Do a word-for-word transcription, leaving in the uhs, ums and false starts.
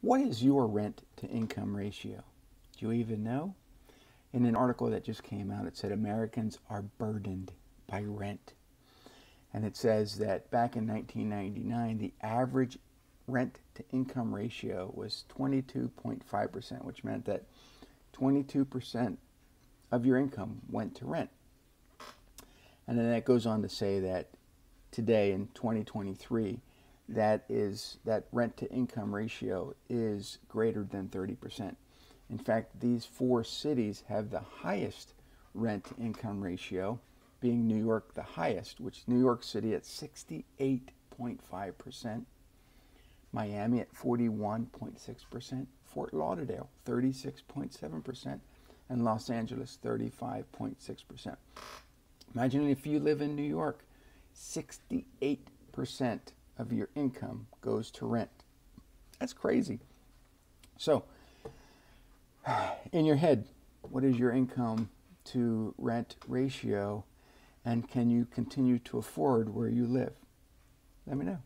What is your rent to income ratio? Do you even know? In an article that just came out, it said Americans are burdened by rent. And it says that back in nineteen ninety-nine, the average rent to income ratio was twenty-two point five percent, which meant that twenty-two percent of your income went to rent. And then that goes on to say that today in twenty twenty-three, that is that rent to income ratio is greater than thirty percent. In fact, these four cities have the highest rent to income ratio, being New York the highest, which New York City at sixty-eight point five percent, Miami at forty-one point six percent, Fort Lauderdale thirty-six point seven percent, and Los Angeles thirty-five point six percent. Imagine if you live in New York, sixty-eight percent of your income goes to rent. That's crazy. So, in your head, what is your income to rent ratio, and can you continue to afford where you live? Let me know.